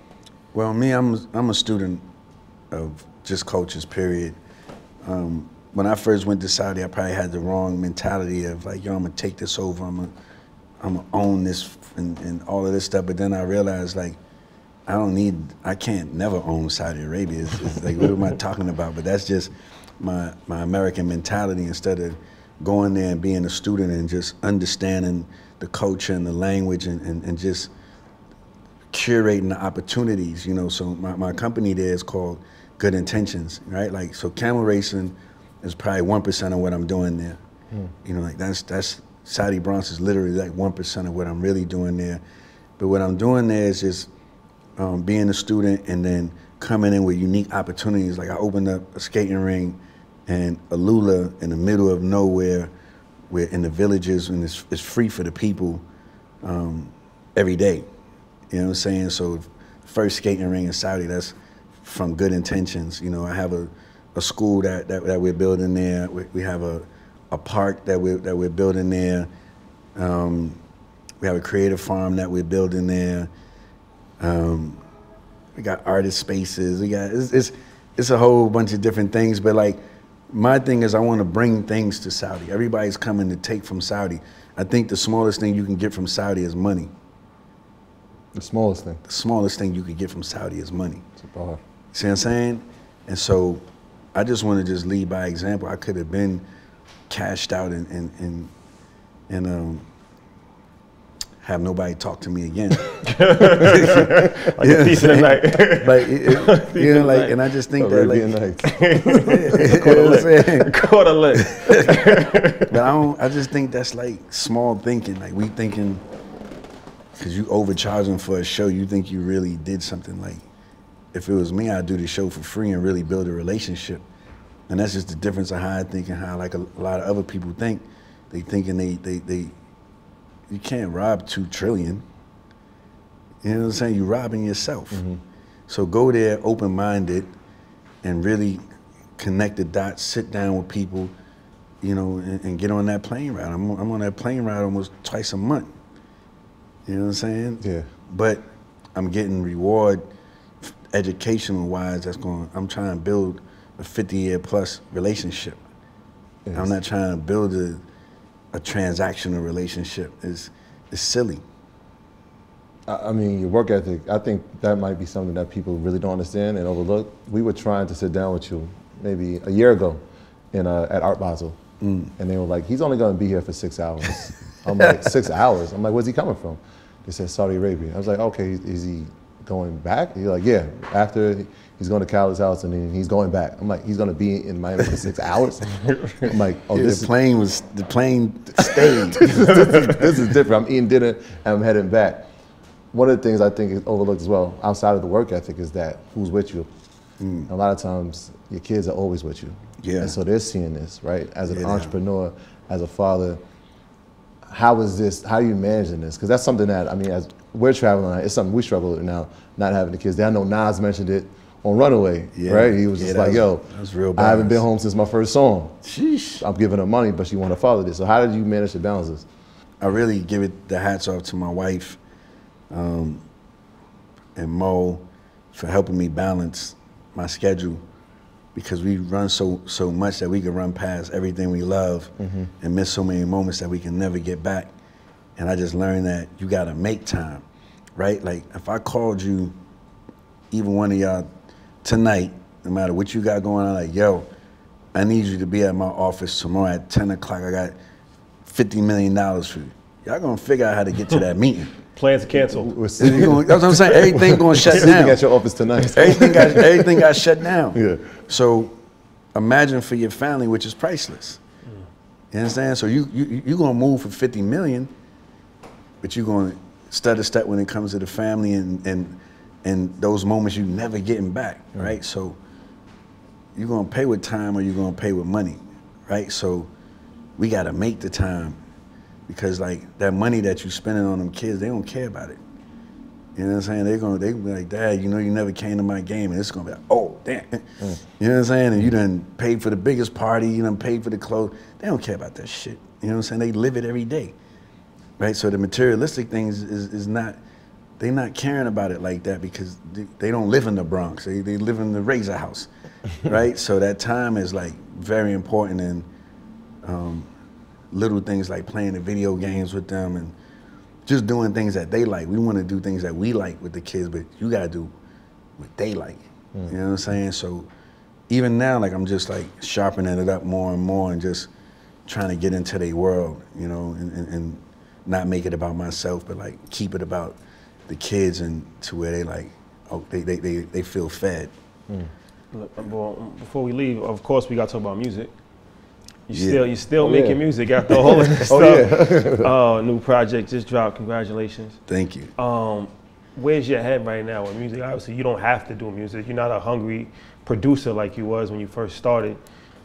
Well, me, I'm a student of just cultures, period. when I first went to Saudi, I probably had the wrong mentality of like, yo, I'm gonna take this over, I'm gonna own this and all of this stuff. But then I realized like, I can't never own Saudi Arabia. It's like, what am I talking about? But that's just my American mentality, instead of going there and being a student and just understanding the culture and the language and just curating the opportunities, you know? So my company there is called Good Intentions, right? Like, so camel racing is probably 1% of what I'm doing there. Mm. You know, like that's Saudi Bronx is literally like 1% of what I'm really doing there. But what I'm doing there is just being a student and then coming in with unique opportunities. Like I opened up a skating ring and a lula in the middle of nowhere, where in the villages, and it's free for the people every day. You know what I'm saying? So first skating ring in Saudi, that's from Good Intentions. You know, I have a school that we're building there. We have a park that we're building there. We have a creative farm that we're building there. We got artist spaces. We got it's a whole bunch of different things. But like, my thing is I want to bring things to Saudi. Everybody's coming to take from Saudi. I think the smallest thing you can get from Saudi is money. The smallest thing? The smallest thing you could get from Saudi is money. It's a bar. See what I'm saying? And so I just want to just lead by example. I could have been cashed out and have nobody talk to me again. Like a decent night. Like, you know, like, and I just think Arabian that, like, you know what I'm saying? Quarter lick. But I just think that's like small thinking. Like, we thinking, because you overcharging for a show, you think you really did something. Like, if it was me, I'd do the show for free and really build a relationship. And that's just the difference of how I think and how, like, a lot of other people think. They thinking you can't rob $2 trillion. You know what I'm saying? You're robbing yourself. Mm-hmm. So go there open-minded and really connect the dots, sit down with people, you know, and get on that plane ride. I'm on that plane ride almost twice a month. You know what I'm saying? Yeah. But I'm getting reward educational-wise. I'm trying to build a 50-year-plus relationship. Yes. I'm not trying to build a transactional relationship. Is silly. I mean, your work ethic, I think that might be something that people really don't understand and overlook. We were trying to sit down with you maybe a year ago at Art Basel. Mm. And they were like, he's only gonna be here for 6 hours. I'm like, 6 hours? I'm like, where's he coming from? They said Saudi Arabia. I was like, okay, is he going back? He's like, yeah, after he's going to Khaled's house and then he's going back. I'm like, he's gonna be in Miami for 6 hours? I'm like, oh, yeah, the plane stayed. This is different. I'm eating dinner and I'm heading back. One of the things I think is overlooked as well, outside of the work ethic, is that who's with you. Mm. A lot of times, your kids are always with you. Yeah. And so they're seeing this, right? As an entrepreneur, as a father, how is this, how are you managing this? Because that's something that, I mean, as we're traveling, it's something we struggle with now, not having the kids there. I know Nas mentioned it on Runaway, right? He was just like, yo, real, I haven't been home since my first song. Sheesh. I'm giving her money, but she want to follow this. So how did you manage to balance this? I really give it the hats off to my wife and Mo for helping me balance my schedule, because we run so much that we can run past everything we love, mm-hmm, and miss so many moments that we can never get back. And I just learned that you got to make time, right? Like, if I called you, even one of y'all, tonight, no matter what you got going on, like, yo, I need you to be at my office tomorrow at 10 o'clock. I got $50 million for you. Y'all gonna figure out how to get to that meeting. Plans canceled. That's what I'm saying. Everything gonna shut down. Everything at your office tonight. Everything got shut down. Yeah. So imagine for your family, which is priceless. Mm. You understand? So you gonna move for 50 million, but you gonna stutter-step when it comes to the family and those moments you never getting back, right? Mm. So you're gonna pay with time or you're gonna pay with money, right? So we gotta make the time, because like that money that you spending on them kids, they don't care about it. You know what I'm saying? They be like, Dad, you know you never came to my game, and it's gonna be like, oh, damn. Mm. You know what I'm saying? And you done paid for the biggest party, you done paid for the clothes. They don't care about that shit. You know what I'm saying? They live it every day, right? So the materialistic things is not, they're not caring about it like that, because they don't live in the Bronx. They live in the Razor House. right? So that time is like very important, and little things like playing the video games with them and just doing things that they like. We want to do things that we like with the kids, but you got to do what they like. Mm. You know what I'm saying? So even now, like, I'm just like sharpening it up more and more and just trying to get into their world, you know, and not make it about myself, but like keep it about the kids, and to where they like, oh, they feel fed. Mm. Well, before we leave, of course, we got to talk about music. You still making music after all of this stuff. New project just dropped. Congratulations. Thank you. Where's your head right now with music? Obviously, you don't have to do music. You're not a hungry producer like you was when you first started,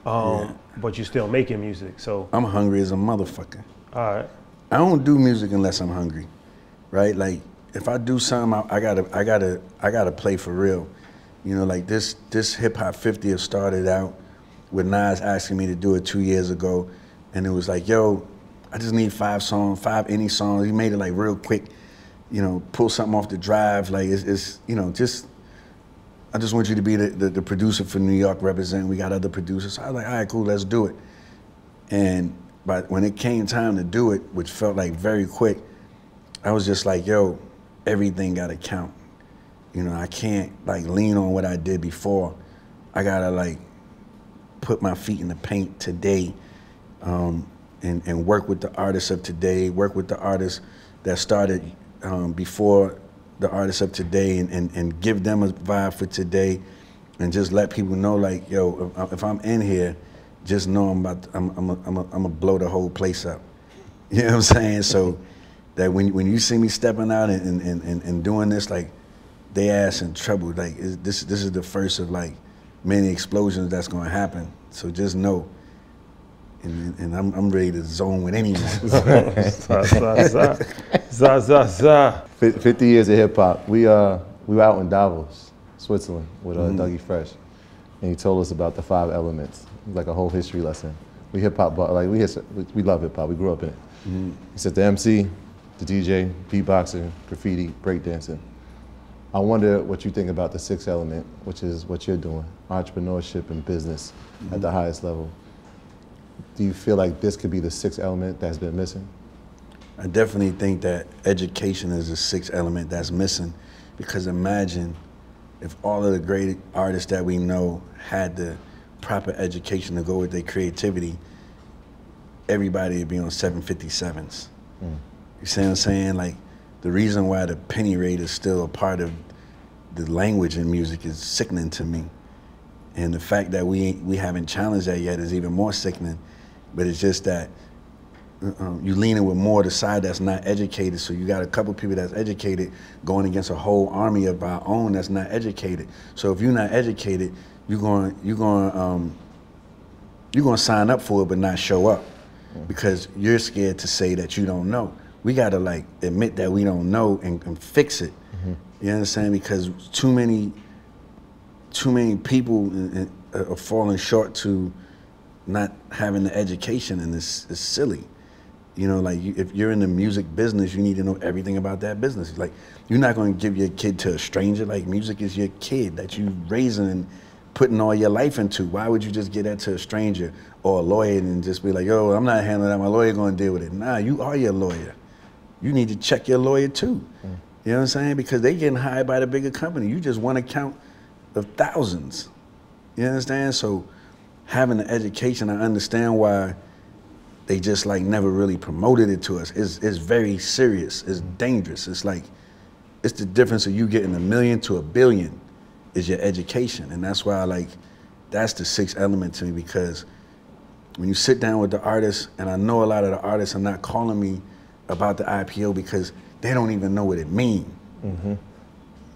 but you're still making music. So I'm hungry as a motherfucker. All right. I don't do music unless I'm hungry, right? Like if I do something, I gotta play for real. You know, like this Hip Hop 50 started out with Nas asking me to do it 2 years ago, and it was like, yo, I just need five songs. He made it like real quick, you know, pull something off the drive. Like it's you know, just, I just want you to be the producer for New York, represent. We got other producers. So I was like, all right, cool, let's do it. And but when it came time to do it, which felt like very quick, I was just like, yo, everything gotta count. You know, I can't like lean on what I did before. I gotta like, put my feet in the paint today, and work with the artists of today, work with the artists that started before the artists of today, and give them a vibe for today, and just let people know, like, yo, if I'm in here, just know I'm gonna blow the whole place up. You know what I'm saying? So that when you see me stepping out and doing this, like, they ass in trouble. Like, this is the first of, like, many explosions that's gonna happen. So just know, and I'm ready to zone with anyone. Zaza. 50 years of hip hop. We were out in Davos, Switzerland, with Dougie Fresh, and he told us about the 5 elements, like a whole history lesson. We hip hop, like we love hip hop. We grew up in it. Mm-hmm. He said the MC, the DJ, beatboxer, graffiti, breakdancing. I wonder what you think about the 6th element, which is what you're doing, entrepreneurship and business at the highest level. Do you feel like this could be the 6th element that's been missing? I definitely think that education is the 6th element that's missing, because imagine if all of the great artists that we know had the proper education to go with their creativity, everybody would be on 757s. Mm. You see what I'm saying? Like, the reason why the penny rate is still a part of the language in music is sickening to me. And the fact that we haven't challenged that yet is even more sickening. But it's just that you're leaning with more the side that's not educated. So you got a couple people that's educated going against a whole army of our own that's not educated. So if you're not educated, you're gonna sign up for it but not show up, because you're scared to say that you don't know. We gotta like admit that we don't know and fix it. Mm-hmm. You understand? Because too many people are falling short to not having the education, and it's silly. You know, like if you're in the music business, you need to know everything about that business. Like, you're not gonna give your kid to a stranger. Like, music is your kid that you raising and putting all your life into. Why would you just give that to a stranger or a lawyer and just be like, yo, I'm not handling that, my lawyer gonna deal with it. Nah, you are your lawyer. You need to check your lawyer too. Mm. You know what I'm saying? Because they getting hired by the bigger company. You just want to count of thousands. You understand? So having the education, I understand why they just like never really promoted it to us. It's very serious. It's dangerous. It's like, it's the difference of you getting $1 million to $1 billion is your education. And that's why I like, that's the 6th element to me, because when you sit down with the artists, and I know a lot of the artists are not calling me about the IPO because they don't even know what it means. Mm-hmm. You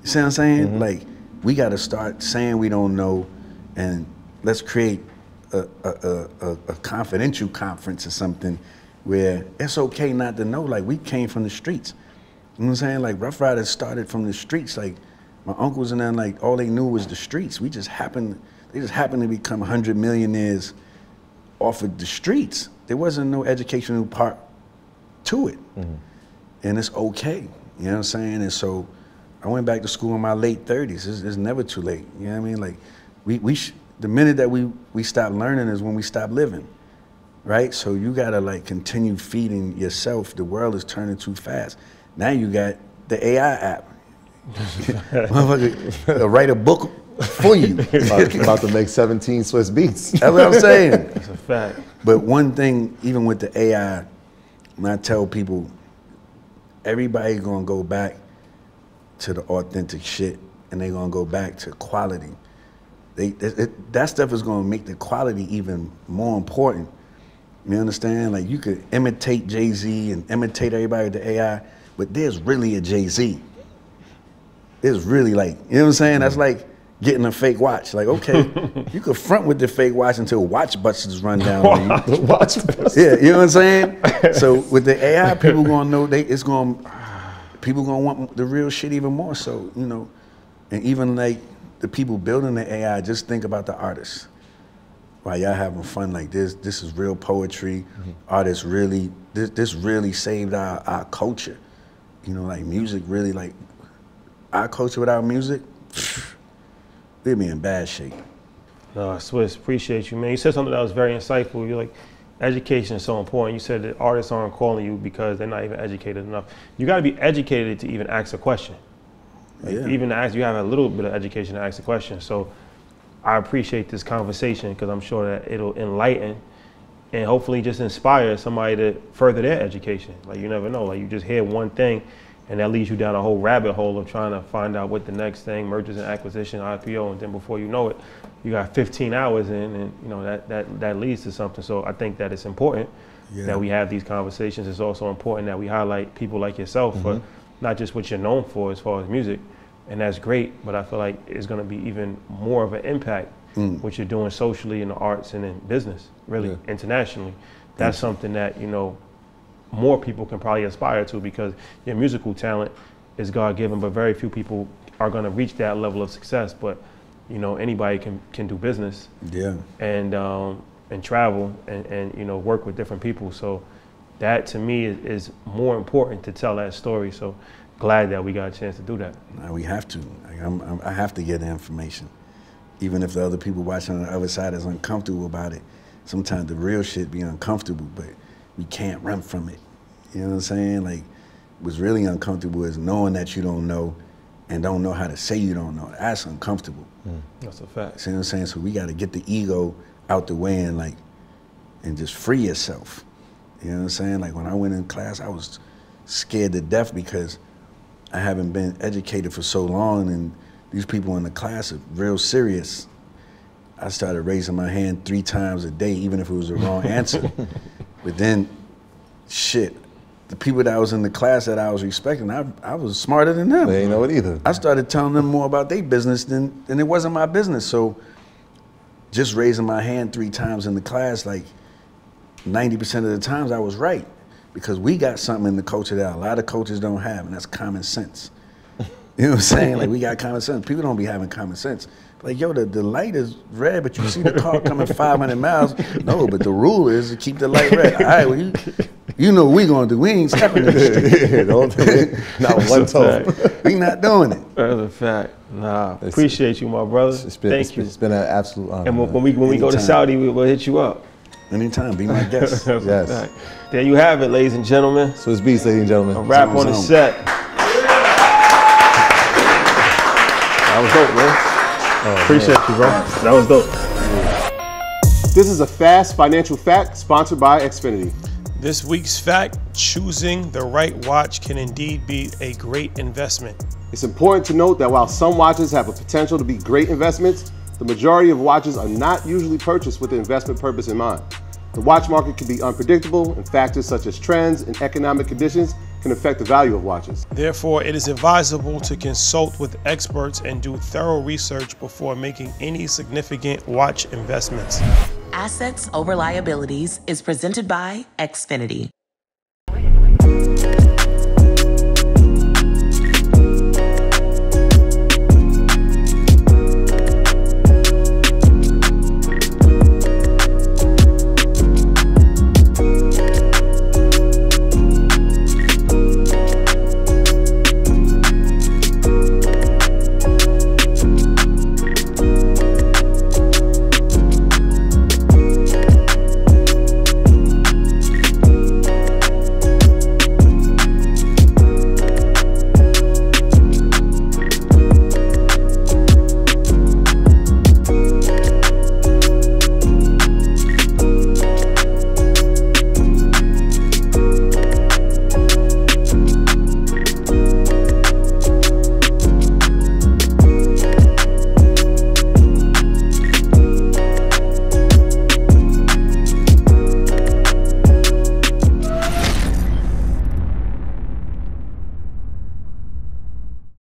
see what I'm saying? Mm-hmm. Like, we got to start saying we don't know, and let's create a confidential conference or something where it's okay not to know. Like, we came from the streets. You know what I'm saying? Like, Rough Riders started from the streets. Like, my uncles and them, like, all they knew was the streets. They just happened to become 100 millionaires off of the streets. There wasn't no educational part to it. Mm-hmm. And it's okay, you know what I'm saying? And so I went back to school in my late 30s. It's never too late, you know what I mean? Like, we sh the minute that we stop learning is when we stop living, right? So you gotta like continue feeding yourself. The world is turning too fast. Now you got the AI app. Motherfucker, write a book for you. About to make 17 Swiss Beats. That's what I'm saying. That's a fact. But one thing, even with the AI, and I tell people, everybody gonna go back to the authentic shit, and they gonna go back to quality. That stuff is gonna make the quality even more important. You understand? Like you could imitate Jay-Z and imitate everybody with the AI, but there's really a Jay-Z. It's really like, you know what I'm saying? That's like getting a fake watch. Like, okay, you could front with the fake watch until watch busters run down on you. Watch busters. Yeah, you know what I'm saying? So with the AI, people gonna know people gonna want the real shit even more. So, you know, and even like the people building the AI, just think about the artists. While y'all having fun like this, this is real poetry. Artists really, this really saved our culture. You know, like music really like, our culture without music, they'd be in bad shape. No, Swiss, appreciate you, man. You said something that was very insightful. You're like, education is so important. You said that artists aren't calling you because they're not even educated enough. You gotta be educated to even ask a question. Like, yeah. Even to ask, you have a little bit of education to ask a question. So I appreciate this conversation because I'm sure that it'll enlighten and hopefully just inspire somebody to further their education. Like you never know, like you just hear one thing and that leads you down a whole rabbit hole of trying to find out what the next thing, mergers and acquisition, IPO, and then before you know it, you got 15 hours in, and you know that leads to something. So I think that it's important that we have these conversations. It's also important that we highlight people like yourself for not just what you're known for as far as music, and that's great, but I feel like it's gonna be even more of an impact what you're doing socially in the arts and in business, really, internationally. That's something that, you know, more people can probably aspire to because your musical talent is God-given, but very few people are going to reach that level of success. But you know, anybody can do business, and travel and you know work with different people. So that to me is more important to tell that story. So glad that we got a chance to do that. Now we have to. Like, I have to get the information, even if the other people watching on the other side is uncomfortable about it. Sometimes the real shit be uncomfortable, but we can't run from it. You know what I'm saying? Like, what's really uncomfortable is knowing that you don't know and don't know how to say you don't know. That's uncomfortable. That's a fact. See what I'm saying? So we gotta get the ego out the way and like, and just free yourself. You know what I'm saying? Like when I went in class, I was scared to death because I haven't been educated for so long and these people in the class are real serious. I started raising my hand 3 times a day, even if it was the wrong answer. But then, shit, the people that was in the class that I was respecting, I was smarter than them. They ain't know it either. I started telling them more about their business than it wasn't my business. So just raising my hand 3 times in the class, like 90% of the times I was right because we got something in the culture that a lot of coaches don't have, and that's common sense. You know what I'm saying? Like we got common sense. People don't be having common sense. Like, yo, the light is red, but you see the car coming 500 miles. No, but the rule is to keep the light red. All right, well, you know what we gonna do. We ain't stepping this. Don't do it. Not one toe. We not doing it. That's a fact. Nah, appreciate you, my brother. Thank you. It's been an absolute honor. And when we go to Saudi, we'll hit you up. Anytime, be my guest. Yes. There you have it, ladies and gentlemen. Swiss Beats, ladies and gentlemen. A wrap on the set. That was dope, man. Appreciate you, bro. That was dope. This is a fast financial fact sponsored by Xfinity. This week's fact, choosing the right watch can indeed be a great investment. It's important to note that while some watches have a potential to be great investments, the majority of watches are not usually purchased with the investment purpose in mind. The watch market can be unpredictable, and factors such as trends and economic conditions can affect the value of watches. Therefore, it is advisable to consult with experts and do thorough research before making any significant watch investments. Assets over liabilities is presented by Xfinity.